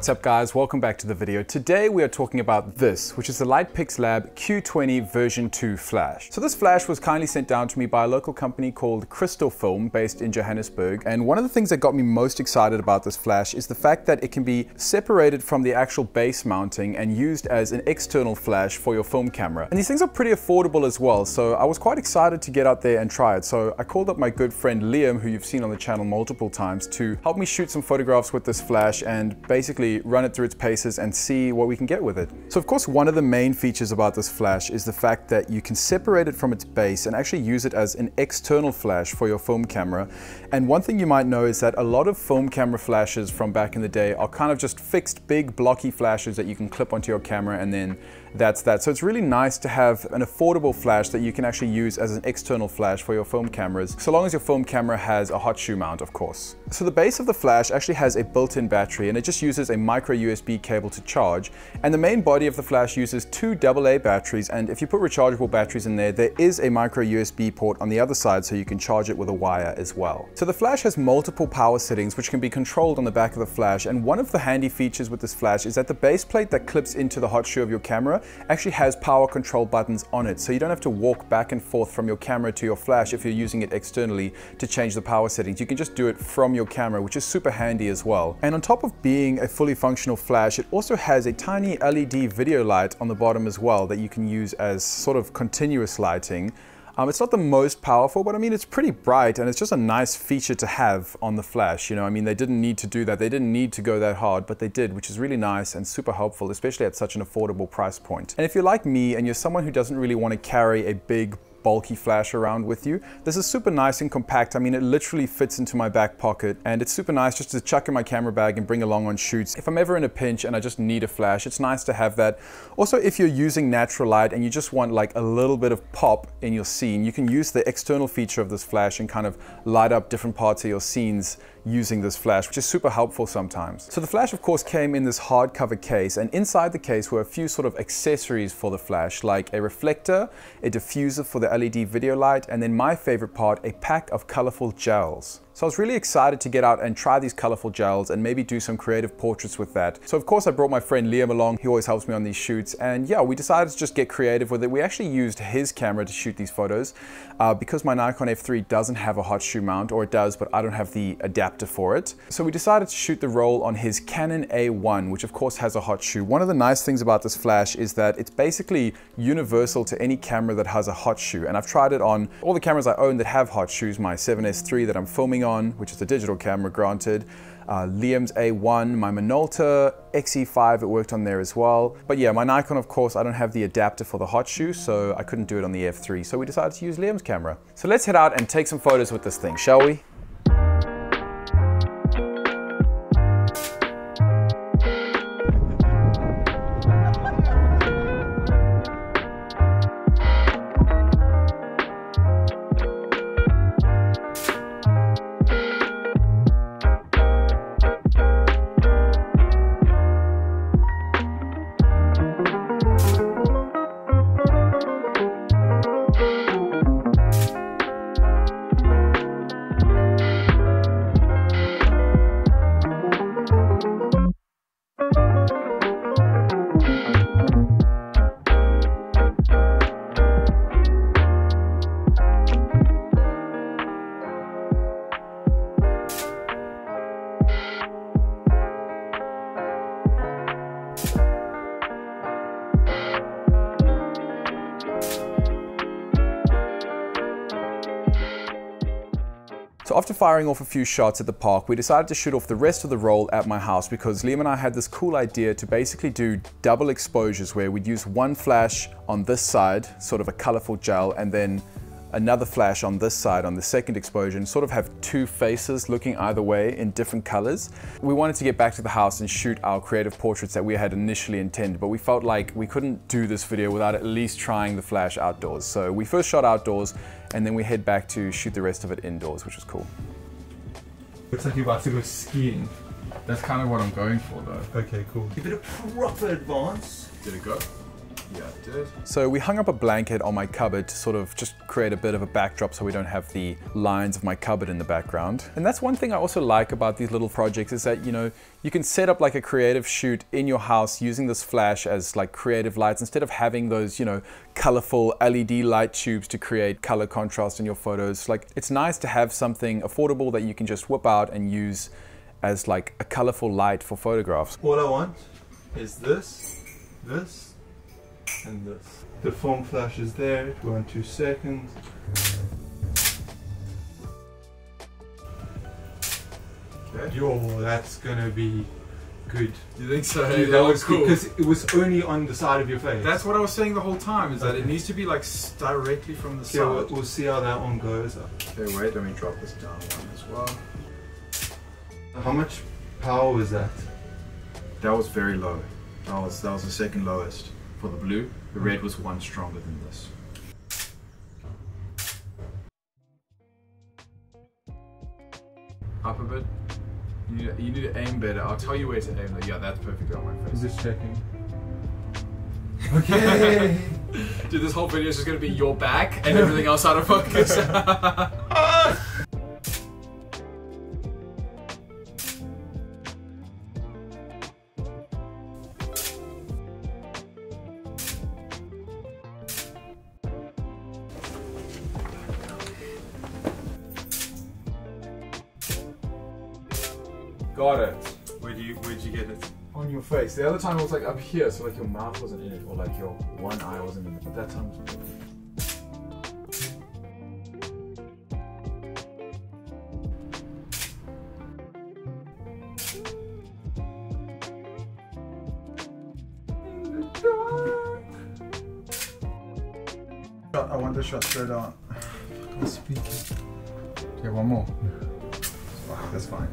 What's up guys, welcome back to the video. Today we are talking about this, which is the LightPix Lab Q20 version 2 flash. So this flash was kindly sent down to me by a local company called Crystal Film based in Johannesburg. And one of the things that got me most excited about this flash is the fact that it can be separated from the actual base mounting and used as an external flash for your film camera. And these things are pretty affordable as well. So I was quite excited to get out there and try it. So I called up my good friend Liam, who you've seen on the channel multiple times, to help me shoot some photographs with this flash and basically run it through its paces and see what we can get with it. So of course, one of the main features about this flash is the fact that you can separate it from its base and actually use it as an external flash for your film camera. And one thing you might know is that a lot of film camera flashes from back in the day are kind of just fixed big blocky flashes that you can clip onto your camera and then that's that. So it's really nice to have an affordable flash that you can actually use as an external flash for your film cameras, so long as your film camera has a hot shoe mount, of course. So the base of the flash actually has a built-in battery and it just uses a micro USB cable to charge. And the main body of the flash uses two AA batteries, and if you put rechargeable batteries in there, there is a micro USB port on the other side so you can charge it with a wire as well. So the flash has multiple power settings which can be controlled on the back of the flash, and one of the handy features with this flash is that the base plate that clips into the hot shoe of your camera actually has power control buttons on it, so you don't have to walk back and forth from your camera to your flash if you're using it externally to change the power settings. You can just do it from your camera, which is super handy as well. And on top of being a fully functional flash, it also has a tiny LED video light on the bottom as well that you can use as sort of continuous lighting. It's not the most powerful, but I mean, it's pretty bright and it's just a nice feature to have on the flash. You know, I mean, they didn't need to do that. They didn't need to go that hard, but they did, which is really nice and super helpful, especially at such an affordable price point. And if you're like me and you're someone who doesn't really want to carry a big bulky flash around with you, this is super nice and compact. I mean, it literally fits into my back pocket and it's super nice just to chuck in my camera bag and bring along on shoots. If I'm ever in a pinch and I just need a flash, it's nice to have that. Also, if you're using natural light and you just want like a little bit of pop in your scene, you can use the external feature of this flash and kind of light up different parts of your scenes using this flash, which is super helpful sometimes. So the flash of course came in this hardcover case, and inside the case were a few sort of accessories for the flash, like a reflector, a diffuser for the LED video light, and then my favorite part, a pack of colorful gels. So I was really excited to get out and try these colorful gels and maybe do some creative portraits with that. So of course I brought my friend Liam along, he always helps me on these shoots, and yeah, we decided to just get creative with it. We actually used his camera to shoot these photos because my Nikon F3 doesn't have a hot shoe mount, or it does, but I don't have the adapter for it. So we decided to shoot the roll on his Canon A1, which of course has a hot shoe. One of the nice things about this flash is that it's basically universal to any camera that has a hot shoe, and I've tried it on all the cameras I own that have hot shoes, my 7S III that I'm filming on, which is a digital camera granted, Liam's A1, my Minolta XE5, it worked on there as well. But yeah, my Nikon, of course, I don't have the adapter for the hot shoe, so I couldn't do it on the F3, so we decided to use Liam's camera. So let's head out and take some photos with this thing, shall we? So after firing off a few shots at the park, we decided to shoot off the rest of the roll at my house because Liam and I had this cool idea to basically do double exposures where we'd use one flash on this side, sort of a colorful gel, and then another flash on this side on the second exposure, and sort of have two faces looking either way in different colors. We wanted to get back to the house and shoot our creative portraits that we had initially intended, but we felt like we couldn't do this video without at least trying the flash outdoors. So we first shot outdoors and then we head back to shoot the rest of it indoors, which was cool. Looks like you're about to go skiing. That's kind of what I'm going for though. Okay, cool. Give it a proper advance. Did it go? Yeah, I did. So we hung up a blanket on my cupboard to sort of just create a bit of a backdrop so we don't have the lines of my cupboard in the background. And that's one thing I also like about these little projects is that, you know, you can set up like a creative shoot in your house using this flash as like creative lights instead of having those, you know, colorful LED light tubes to create color contrast in your photos. Like, it's nice to have something affordable that you can just whip out and use as like a colorful light for photographs. What I want is this, this, and this. The foam flash is there, it went 2 seconds. Okay. Yo, that's gonna be good. You think so? Hey, that was cool. Because it was only on the side of your face. That's what I was saying the whole time, is that it needs to be like directly from the side. We'll see how that one goes. Okay, wait, let me drop this down one as well. How much power was that? That was very low. That was the second lowest for the blue. The red was one stronger than this. Up a bit. You need to aim better. I'll tell you where to aim. Yeah, that's perfect on my face. Just checking. Okay. Dude, this whole video is just gonna be your back and everything else out of focus. Got it. Where'd you get it? On your face. The other time it was like up here, so like your mouth wasn't in it, or like your one eye wasn't in it. But that time it was really good. I want this shot straight on. I'm speaking. Okay, one more. That's fine.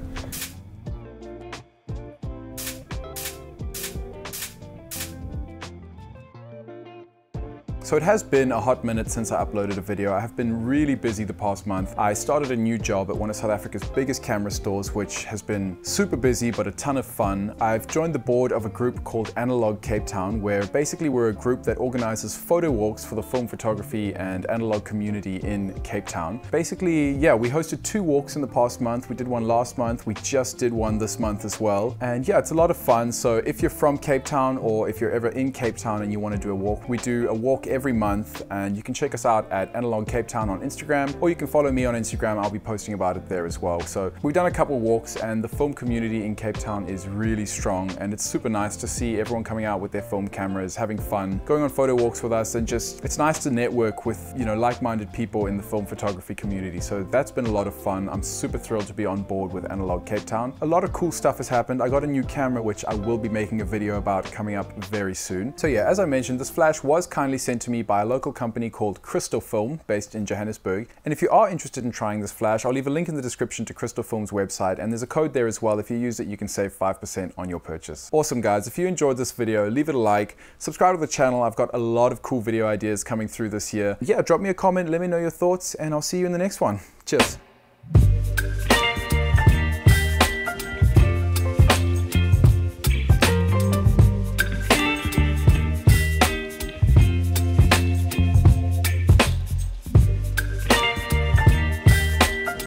So it has been a hot minute since I uploaded a video. I have been really busy the past month. I started a new job at one of South Africa's biggest camera stores, which has been super busy, but a ton of fun. I've joined the board of a group called Analog Cape Town, where basically we're a group that organizes photo walks for the film photography and analog community in Cape Town. Basically, yeah, we hosted 2 walks in the past month. We did one last month. We just did one this month as well. And yeah, it's a lot of fun. So if you're from Cape Town, or if you're ever in Cape Town and you want to do a walk, we do a walk every month, and you can check us out at Analog Cape Town on Instagram, or you can follow me on Instagram. I'll be posting about it there as well. So we've done a couple walks, and the film community in Cape Town is really strong, and it's super nice to see everyone coming out with their film cameras, having fun, going on photo walks with us, and just, it's nice to network with, you know, like-minded people in the film photography community. So that's been a lot of fun. I'm super thrilled to be on board with Analog Cape Town. A lot of cool stuff has happened. I got a new camera, which I will be making a video about coming up very soon. So yeah, as I mentioned, this flash was kindly sent to me by a local company called Crystal Film, based in Johannesburg. And if you are interested in trying this flash, I'll leave a link in the description to Crystal Film's website, and there's a code there as well. If you use it, you can save 5% on your purchase. Awesome, guys. If you enjoyed this video, leave it a like, subscribe to the channel. I've got a lot of cool video ideas coming through this year. Yeah, drop me a comment, let me know your thoughts, and I'll see you in the next one. Cheers.